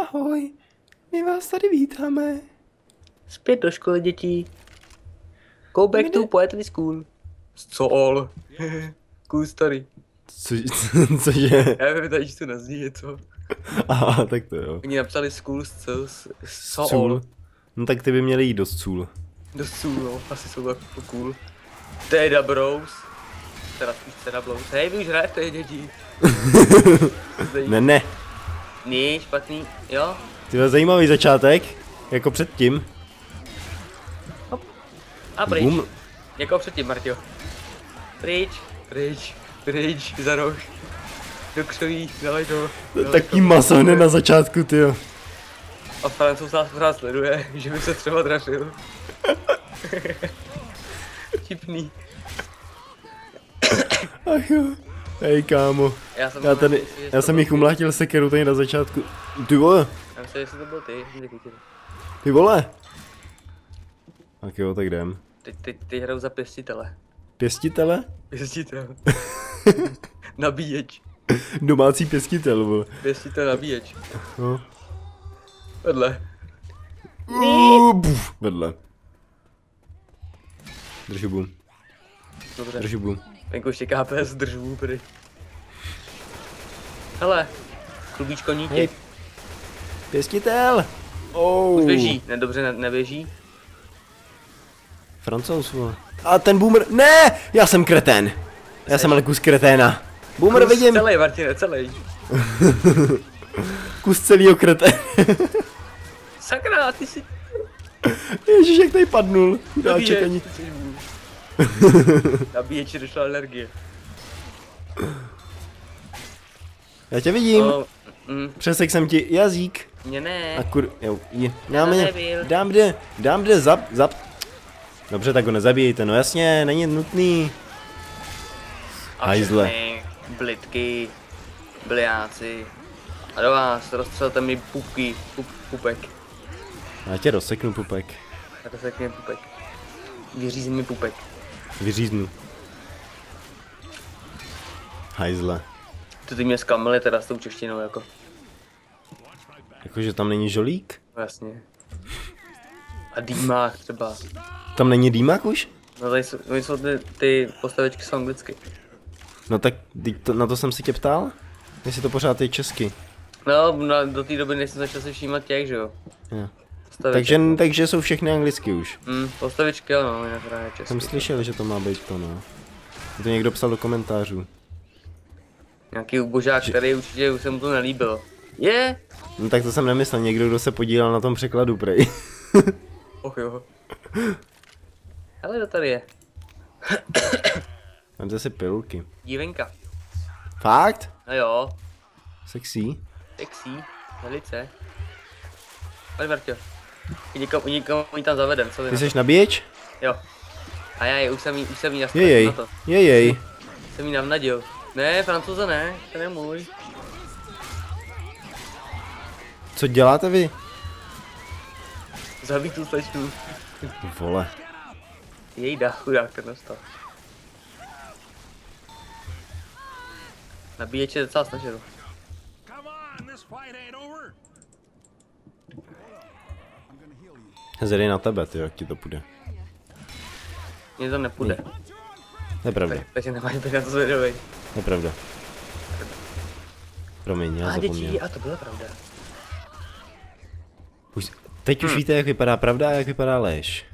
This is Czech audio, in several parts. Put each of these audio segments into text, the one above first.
Ahoj, my vás tady vítáme. Zpět do školy, děti. Go back to poetry school. Cool. Cool story. Cože? Já nevím, tady čtu na zní něco. Aha, tak to jo. Oni napsali school s cool. No tak ty by měli jít do school. Do school, no, asi jsou jako cool. Teda brous. Teda spíš teda blous. Hej, vy už hrajete, děti. Ne. Ne, špatný, jo. Ty byl zajímavý začátek, jako předtím. Hop. A pryč. Bum. Jako předtím, Martio. Pryč, za roh. Do křoví, dávaj to. Taký maso hned na začátku, tyjo. A Francouz nás pořád sleduje, že by se třeba trafil. Vtipný. Ach jo. Hej kámo, já jsem jich umlátil sekeru tady na začátku. Ty vole. Já myslím, jestli to byl ty, ty vole. Tak jo, tak jdem. Ty hrajou za pěstitele. Pěstitele? Pěstitel. Nabíječ. Domácí pěstitel, vole. Pěstitel nabíječ. No. Vedle. Buf, vedle. Držu bum. Dobře. Držu bum. Venku ještě KPS držbu prý. Hele, klubíčko nítě. Hej. Pěstitel! Oh. Už běží, neběží. Francouz, vole. A ten boomer, ne! Já jsem kretén. Já jsem ale kus kreténa. Boomer vidím. Celý, Martine, celý. Kus celýho kreténa. Sakra, ty jsi... Ježíš, jak tady padnul. Chudáček ani. Nabíječi došla energie. Já tě vidím. Oh, přesek jsem ti jazyk. Mě ne. A kur... Jo, je. Dám kde, zap. Dobře, tak ho nezabijejte, no jasně, není nutný. Hajzle. Blitky, bliáci. A do vás, rozstřelte mi pupky, pupek. Já tě rozseknu pupek. Vyříz mi pupek. Vyříznu. Hajzle. Ty mě zkamily teda s tou češtinou jako. Jakože tam není žolík? No, jasně. A dýmák třeba. Tam není dýmák už? No tady jsou ty postavičky jsou anglicky. No tak na to jsem si tě ptal? Jestli to pořád je česky. No do té doby nejsem začal si všímat těch, že jo. Ja. Takže jsou všechny anglicky už. Postavičky jo, no, jinak hraje česky. Jsem slyšel, že to má být to, no. To někdo psal do komentářů. Nějaký ubožák, který určitě už se mu to nelíbilo. Je? No tak to jsem nemyslel, někdo, kdo se podílel na tom překladu, prej. Och jo. Hele, kdo tady je? Mám zase pilulky. Dívenka. Fakt? No jo. Sexy. Sexy, velice. Pojď, Marťo. Nikomu ji tam zavedem, co vy? Ty jsi nabíječ? Jo. A já už jsem jí nastavil na to. Jejej. Jsem jí navnadil. Ne, Francouze ne, ten je můj. Co děláte vy? Zabij tu slečnu. Vole. Jejda, chudák ten dostal. Nabíječ je docela snažil. Zjedej na tebe, ty, jak ti to půjde. Mně to nepůjde. Nepravda. Takže nemáš být na to zvědavej. Nepravda. Promiň, já zapomněl. A to byla pravda. Teď už víte, jak vypadá pravda a jak vypadá lež.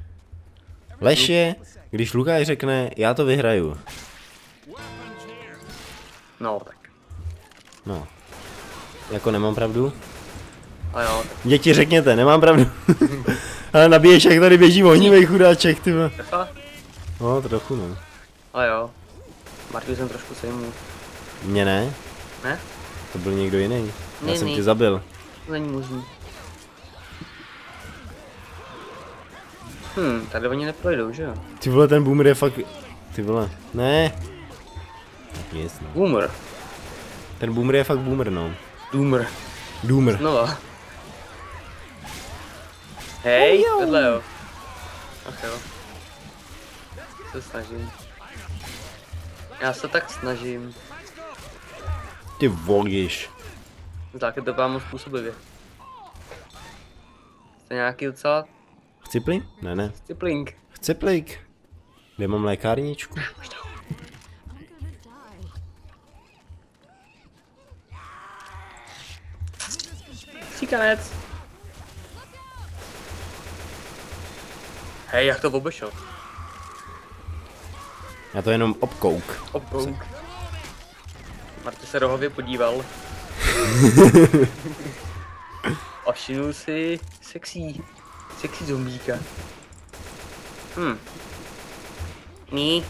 Lež je, když Lukáš řekne, já to vyhraju. No, tak. No. Jako nemám pravdu? A jo. Tak. Děti, řekněte, nemám pravdu. Ale nabíješ, jak tady běží ohnivej chudáček, ty. No, trochu ne. A jo. Martin jsem trošku sejmul. Mně ne? Ne? To byl někdo jiný. Já jsem tě zabil. To není možný. Tady oni neprojdou, že jo? Ty vole, ten boomer je fakt... Ty vole, ne. Tak jest, no. Boomer. Ten boomer je fakt boomer, no. Doomer. Znova. Hej, tohle jo. Ach jo. Se snažím. Já se tak snažím. Ty volíš. Tak to vám způsobivě. To je nějaký docela... Chcipling? Ne, ne. Chcipling. Chcipling. Kde mám lékárničku? Cikanec. Hej, jak to obešel? Já to jenom obkouk. Obkouk. Martin se rohově podíval. A všimnul si sexy zombíka. Ní,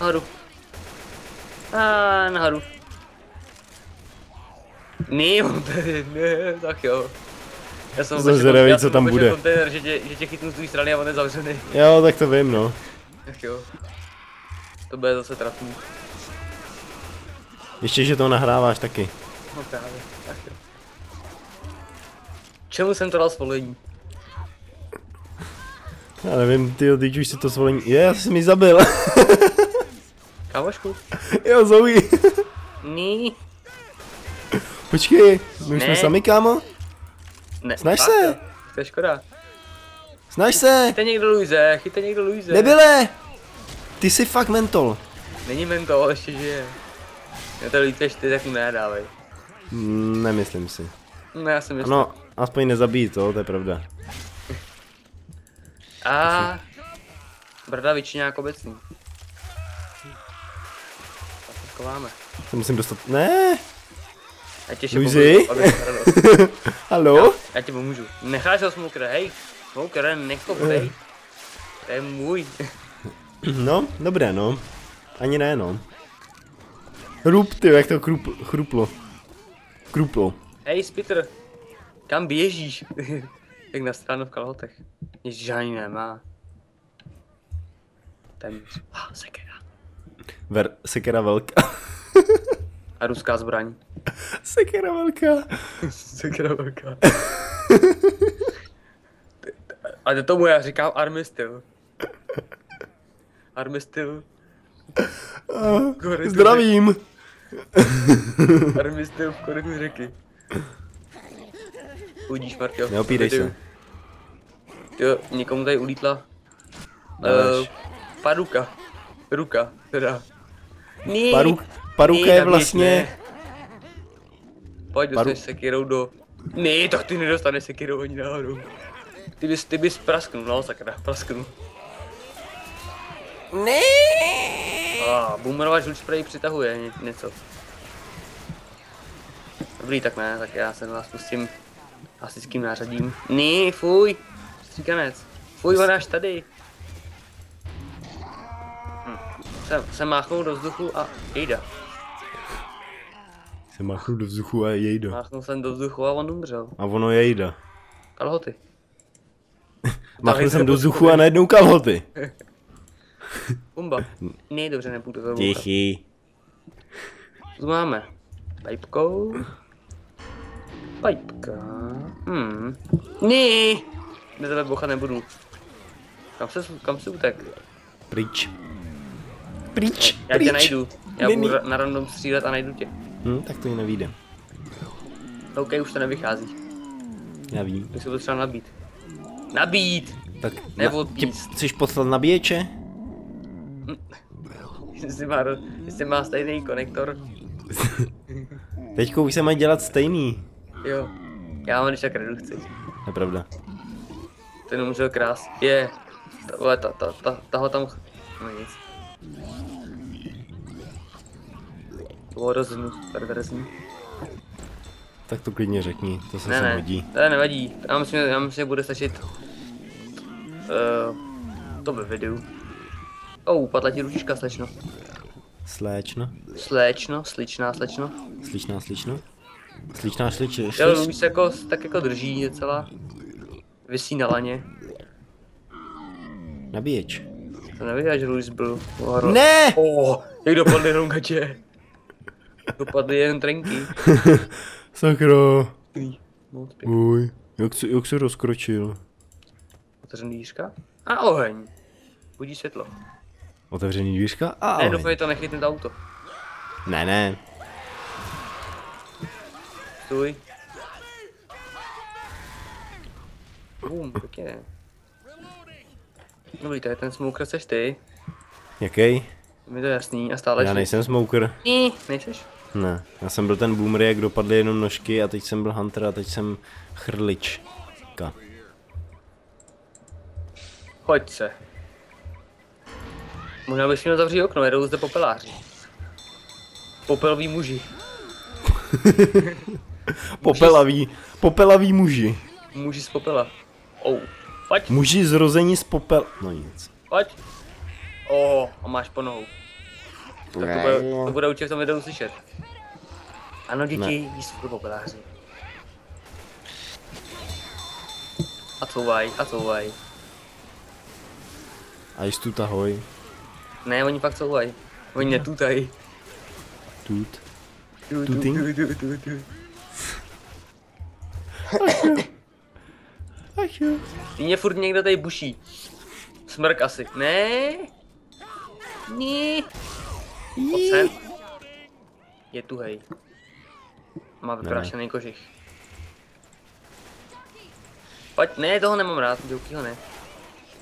nahoru. A nahoru. Ní, ne, tak jo. Já jsem zvědavý, co tam bude. Kontejner, že tě chytnu z druhé strany a on je zavřený. Jo, tak to vím, no. Tak jo. To bude zase trapný. Ještě, že to nahráváš taky. No právě, tak jo. Čemu jsem to dal svolení? Já nevím, ty už si to svolení... Já jsi mi zabil. Kámošku? Jo, Zoe. Ní. Počkej, my už jsme sami, kámo? Ne. Snaž se. To je škoda. Snaž se. Chyťte někdo Luise. Nebyle. Ty jsi fakt mentol. Není mentol, ještě žije. Já to líbíš, ty tak mu nedávej. Nemyslím si. No já si myslím. No, aspoň nezabít, to je pravda. A brda většiňák obecný. Tak skováme. To musím dostat, ne? Luzi? Haló? Já ti pomůžu. Necháš ho smokra, hej. Smokra, nechopej. To je můj. No, dobré no. Ani ne no. Hrup, ty, jak to chruplo. Kruplo. Hej, Spitr. Kam běžíš? Jak na stranu v kalhotech. Ježíš, ani nemá. Ten... sekera. Sekera velká. A ruská zbraň. Sekera velká. Sekera velká. A tomu já říkám armistyl. Armistyl. Zdravím. Armistyl v korytu řeky. Udíš, Martio. Neopídej se. Jo, někomu tady ulítla. Paruka. Ruka, teda. Paruka je vlastně... Pojď, dostaneš sekirou do... Ne, tak ty nedostaneš sekirou ani náhodou. Ty bys prasknul, no sakra, prasknul. Ne. Boomerová žluč spray přitahuje něco. Dobrý, tak ne, tak já se na vás pustím klasickým nářadím. Ne, fuj. Stříkanec. Fuj, on až tady. Se máchnou do vzduchu a jejda. Se máchnou do vzduchu a jejda. Máchnul jsem do vzduchu a on umřel. A ono jejda. Kalhoty. Máchnul jsem do vzduchu a najednou kalhoty. Bomba. Ne, dobře, nepůjdu to. Tichý. Zmáme. Pajpkou. Pajpka. Ne. Ne, tebe bochat nebudu. Kam se utek? Pryč. Já tě najdu. Já budu na random střílet a najdu tě. Tak to mi nevyjde. OK, už to nevychází. Já vím. Tak se to třeba nabít. Nabít! Tak nebo píst. Chceš poslat nabíječe? Jestli má stejný konektor. Teďko už se mají dělat stejný. Jo. Já mám když tak redukci. Je pravda. Ten umřel krás. Je. Tahle tam... No nic. To bylo perverzní. Tak to klidně řekni, to se sem hodí. Ne, nevadí. Já myslím, že bude stačit... to ve videu. Upadla ti ručička, slečno. Slično. Jo, už se jako, tak jako drží docela. Visí na laně. Nabíječ. To nevěděl, že Luis byl. Ne! Jak dopadly jenom gatě. Dopadly jen trenky. Sakra. Uj, jak se rozkročil. Otevřený dvířka a oheň. Budí světlo. Otevřený dvířka a oheň. Ne, doufám, že to nechytne to auto. Ne. Stůj. Bum, pěkně. Dobrý, tady ten smoker seš ty. Jaký? Mi to jasný a stále. Já nejsem smoker. Nejseš? Ne, já jsem byl ten boomer, jak dopadly jenom nožky a teď jsem byl hunter a teď jsem chrlička. Pojď se. Možná bych měl zavřít okno, jedou zde popeláři. Popeloví muži. Popelaví muži. Muži z popela. Oh. Pojď. Muži zrození z popela. No nic. Pojď. Oh, a máš po nohu. To bude určitě v tom videu slyšet. Ano, děti, jsi furt popeláři. A couvaj, a couvaj. A jsi tu tahoj. Ne, oni pak couvají. Oni netutají. Tut. Tuting? Mě furt někdo tady buší. Smrk asi. Ne? Ne? Pojď sem. Je tuhej. Má vyprášený kožich. Pojď, ne, toho nemám rád. Joukýho ne.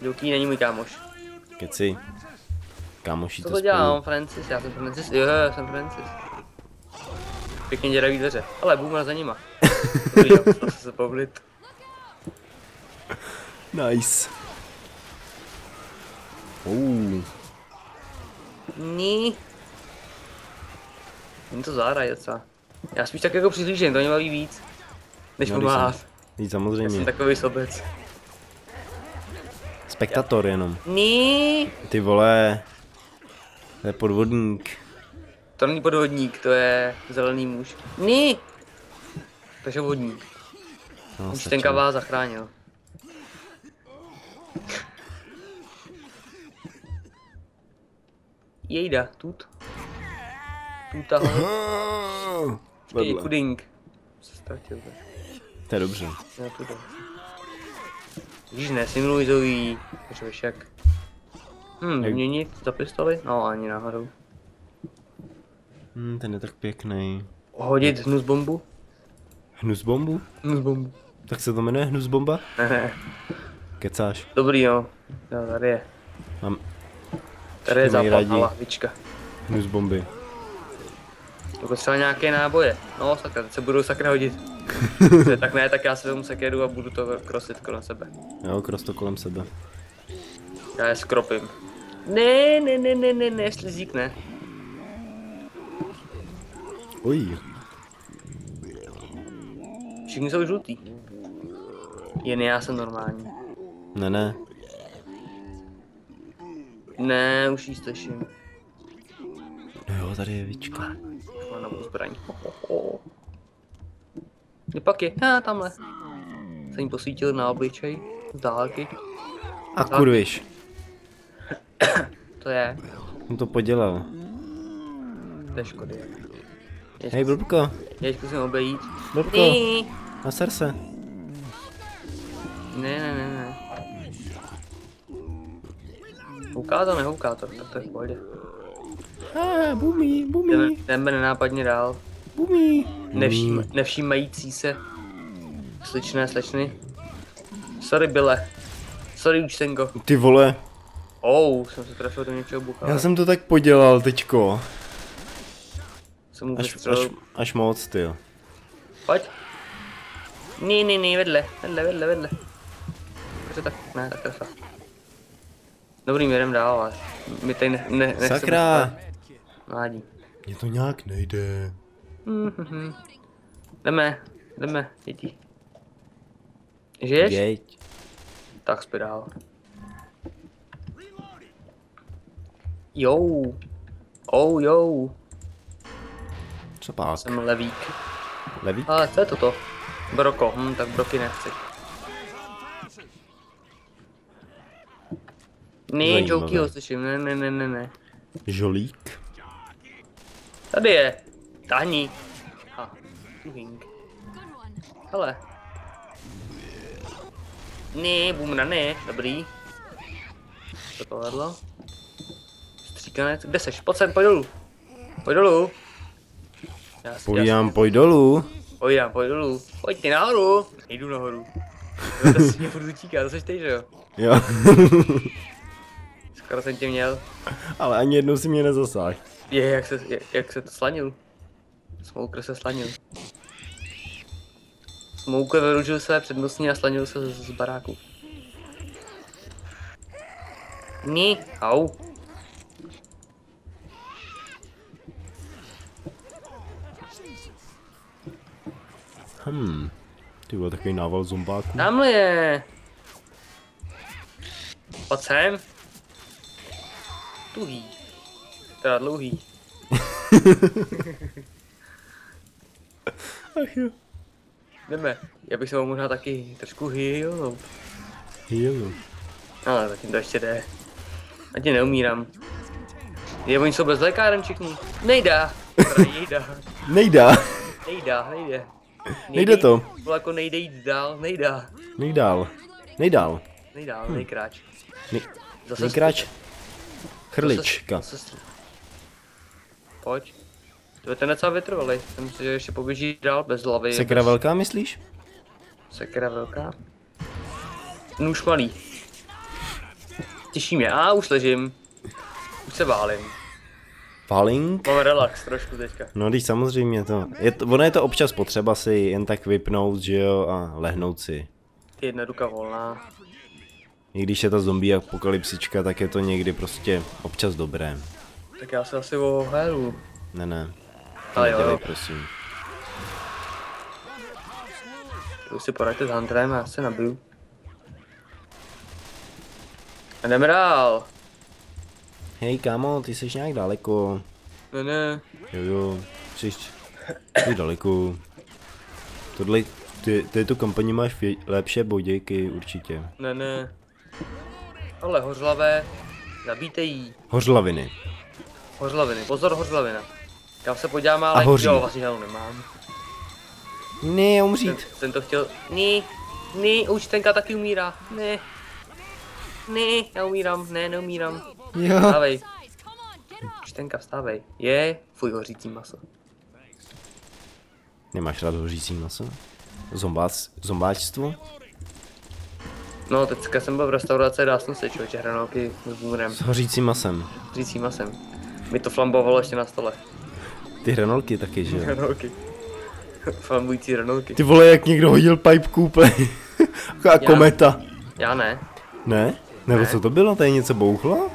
Jouký není můj kámoš. Keci. Kámoši to spolu. Co to dělám, Francis? Já jsem Francis. Jo, já jsem Francis. Pěkně děravý dveře. Ale boomer za nima. Dobrý, já musel se poblit. Nice. Ní. Oni to zahrají docela. Já spíš tak jako přihlížím, to mě baví víc. Než pomáhat. Víc samozřejmě. Já jsem takový sobec. Spektator jenom. Ní. Ty vole. To je podvodník. To není podvodník, to je zelený muž. Ní. Takže vodník. No, už ten kavá zachránil. Jejda, tut. Tuta ho. Ty kudink. Se ztratil. To je dobře. Víš, ne, simulujzový. Řešek. Vyměnit za pistoli? No, ani náhodou. Ten je tak pěkný. Hodit hnusbombu? Hnusbombu? Hnusbombu. Tak se to jmenuje hnusbomba? Ne. Kecáš. Dobrý jo. No, tady je. Mám. Tady je západná lahvička. Hnusbomby. Dokud třeba nějaké náboje. No, sakra, teď se budou sakra hodit. Tak ne, tak já se tomu sekeru a budu to krosit kolem sebe. Jo, kros to kolem sebe. Já je skropím. Ne, slizík ne. Uj. Všichni jsou žlutý. Jen já jsem normální. Ne. Ne, už jí slyším. No jo, tady je vička. Už mám novou zbraň. Kde pak je? Tamhle. Jsem jí posvítil na obličej. Z dálky. A kurviš. To je. On to podělal. To je škoda. Hej, blbko. Já zkusím obejít. Blbko. Naser se. Ne. Houká to, nehouká to, tak to je v pohodě. Bumí. Jdeme nenápadně dál. Bumí. Nevšímající se. Sličné, slečny. Sorry, Bile. Sorry, účtenko. Ty vole. Jsem se trefil do něčeho bucha. Já jsem to tak podělal teďko. Až moc, ty jo. Pojď. Ne, vedle. Takže tak, ne, tak trefa. Dobrý, jdem dál, ale my tady nechceme... Sakra! Mládí. Mně to nějak nejde. Jdeme, děti. Žiješ? Jeď. Tak spí dál. Jo. Co pak? Jsem levík. Levík? Ale co je toto? Broko, tak broky nechci. Ne, Joky ho slyším, ne. Žolík? Tady je. Tahni. Hele. Ne, bumra ne, dobrý. Co to vedlo? Stříkanec, kde seš? Pojď sem, pojď dolů. Pojď dolů. Pojď ty nahoru. Jdu nahoru. To jsi mě furt utíká, to seš ty, že jo? Jo. Skoro jsem tě měl. Ale ani jednou si mě nezasáhl. Je, jak se to slanil. Smoker se slanil. Smoker vyružil své přednostní a slanil se z baráku. Ní, au. Ty byl takový nával zombáků. Tamhle je. Pojď sem. Tuhý. Teda dlouhý. Ach jo. Jdeme. Já bych se vám možná taky trošku heal. Heal. Ale zatím to ještě jde. Ať tě neumírám. Je, oni jsou bez lékáren všichni. Nejdá. Nejdá. Nejde to. Bylo jako nejde jít dál, nejdá. Nejdál, nejkráč. Nejkráč. Chrlička. Pojď. To je ten docela vytrvalý. Myslím si, že ještě poběží dál bez hlavy. Sekra velká, myslíš? Sekra velká. Nůž malý. Těší mě. A už ležím. Už se válím. Falling? Mám relax trošku teďka. No když samozřejmě to. Ono je to občas potřeba si jen tak vypnout, že jo, a lehnout si. Jedna ruka volná. I když je ta zombie apokalypsička, tak je to někdy prostě občas dobré. Tak já se asi oheru. Ne. Ale jo. Dělej, prosím. To si poraďte s Hunterem, já se nabiju. A jdeme dál. Hej kámo, ty jsi nějak daleko. Ne. Jo, jsi daleko. Tohle, této kampani máš lepší boděky určitě. Ne. Ale hořlavé, zabijte jí. Hořlaviny, pozor hořlavina. Já se podívám, ale jo, vlastně žádnou nemám. Ne, umřít. Ten to chtěl, ne, už tenka taky umírá, ne, já umírám, neumírám. Jo. Vstávej. Čtenka, vstávej. Je, fuj, hořící maso. Nemáš rád hořící maso? Zombáčstvo? No, teďka jsem byl v restauraci, dál jsem se člověče hranolky s bůrem. S hořícím masem. Mi to flambovalo ještě na stole. Ty hranolky taky, že jo? Hranolky. Flambující hranolky. Ty vole, jak někdo hodil pipku úplně. A kometa. Já ne. Ne? Nebo co to bylo? Tady něco bouchlo?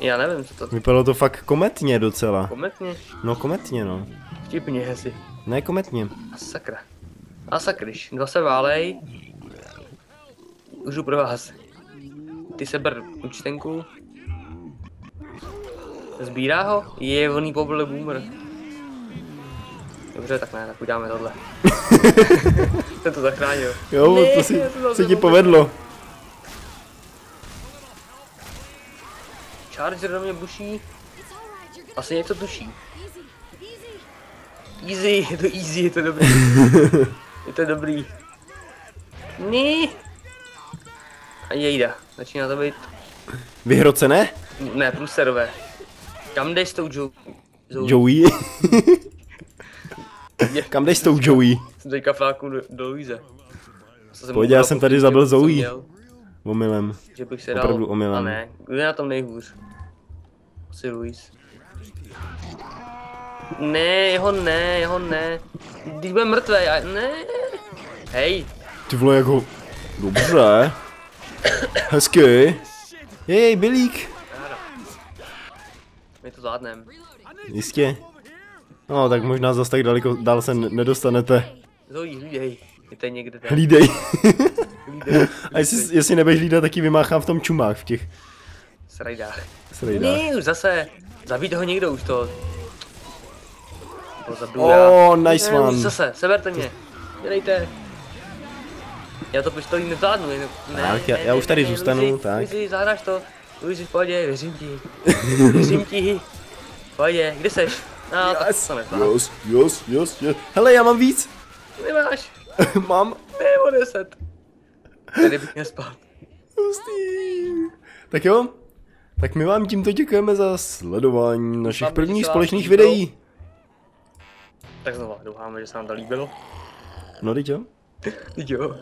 Já nevím, co to... Vypadalo to fakt kometně docela. Kometně? No kometně, no. Vtipně, hezi. Ne, kometně. A sakra. A sakryš, dva se válej. Už jdu pro vás. Ty se br účtenku. Zbírá ho? Je, oný pobyl boomer. Dobře, tak ne, tak uděláme tohle. Jsem to zachránil. Jo, ne, to se ti povedlo. Charger do mě buší. Asi něco tuší. Easy, je to easy, je to dobrý. Ní. A jejda, začíná to být. Vyhrocené? Ne, průserové. Kam jdeš s tou Joey? Kam jdeš s tou Joey? Jsem teďka fláku do Luise. Pojď, já jsem tady zabil Zoe. Omylem. Že bych se dal... Opravdu omylem. A ne, kdo je na tom nejhůř? Asi Luis. Ne, jeho ne. Když bude mrtvý, já... Ne. Hej. Ty vole, jak ho... Dobře. Hezky. Jej, bylík. My to zvládneme. Jistě. No, tak možná zas tak daleko dál se nedostanete. Zoe, hlídej. Je tady někde tam. Hlídej. A jestli nebudeš hlídat, tak ji vymáchám v tom čumách, v těch... Srajdách. Ne, už zase. Zabít ho někdo už to. Oh, nice one. Už zase, seberte mě. Dělejte. Já to pistolí nevládnu, jenom. Já už tady zůstanu, tak. Luisi, zahráš to. Luisi, v pohodě, věřím ti. V pohodě, kde seš? No, tak to nevládnu. Yes. Hele, já mám víc. Nemáš. Mám. Nebo 10. Tady bych měl spát. Tak jo, tak my vám tímto děkujeme za sledování našich prvních společných videí. Tak znovu doufáme, že se nám to líbilo. No, teď jo.